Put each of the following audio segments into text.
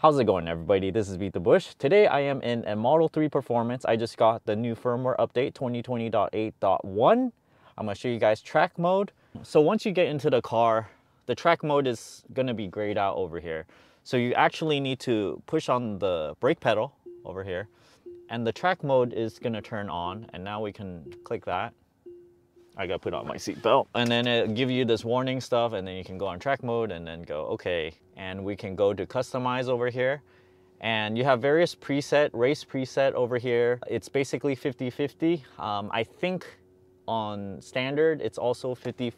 How's it going, everybody? This is Beat the Bush. Today I am in a Model 3 Performance. I just got the new firmware update 2020.8.1. I'm gonna show you guys track mode. So once you get into the car, the track mode is gonna be grayed out over here. So you actually need to push on the brake pedal over here and the track mode is gonna turn on, and now we can click that. I gotta put on my seatbelt, and then it'll give you this warning stuff, and then you can go on track mode and then go okay, and we can go to customize over here, and you have various preset, race preset over here. It's basically 50-50. I think on standard it's also 50%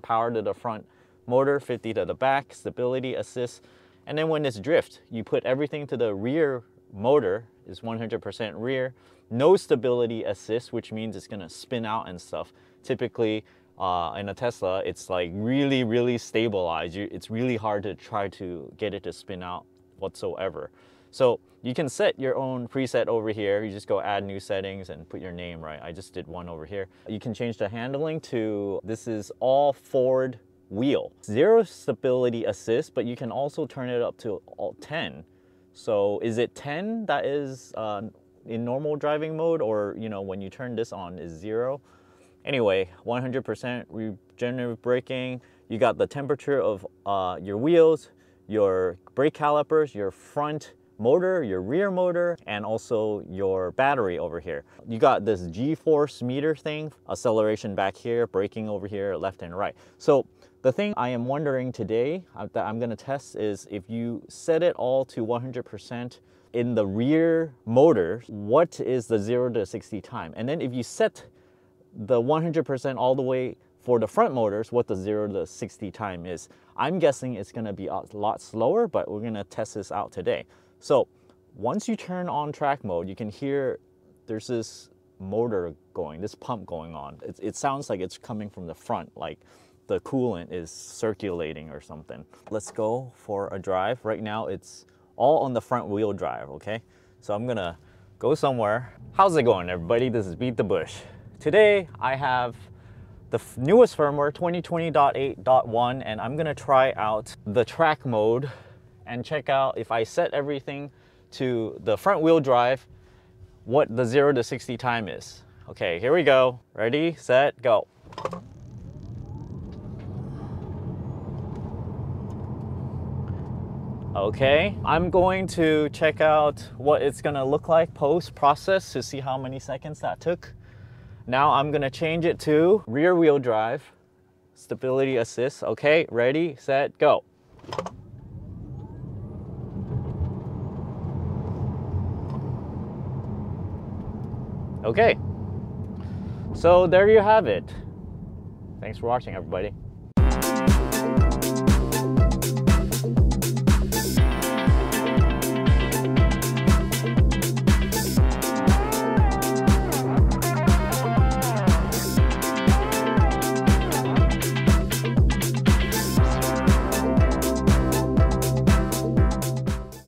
power to the front motor, 50 to the back, stability assist, and then when it's drift you put everything to the rear motor is 100% rear, no stability assist, which means it's gonna spin out and stuff. Typically in a Tesla, it's like really stabilized. It's really hard to try to get it to spin out whatsoever. So you can set your own preset over here. You just go add new settings and put your name right. I just did one over here. You can change the handling to, this is all forward wheel. Zero stability assist, but you can also turn it up to all 10. So is it 10 that is in normal driving mode, or you know when you turn this on is 0? Anyway, 100% regenerative braking. You got the temperature of your wheels, your brake calipers, your front motor, your rear motor, and also your battery over here. You got this G-force meter thing, acceleration back here, braking over here, left and right. So the thing I am wondering today that I'm gonna test is, if you set it all to 100% in the rear motor, what is the 0 to 60 time? And then if you set the 100% all the way for the front motors, what the 0 to 60 time is. I'm guessing it's gonna be a lot slower, but we're gonna test this out today. So once you turn on track mode, you can hear there's this motor going, this pump going on. It sounds like it's coming from the front, like the coolant is circulating or something. Let's go for a drive. Right now it's all on the front wheel drive, okay? So I'm gonna go somewhere. How's it going, everybody? This is Beat the Bush. Today I have the newest firmware 2020.8.1, and I'm gonna try out the track mode and check out if I set everything to the front wheel drive, what the 0 to 60 time is. Okay, here we go. Ready, set, go. Okay, I'm going to check out what it's gonna look like post-process to see how many seconds that took. Now I'm gonna change it to rear wheel drive, stability assist. Okay, ready, set, go. Okay, so there you have it. Thanks for watching, everybody.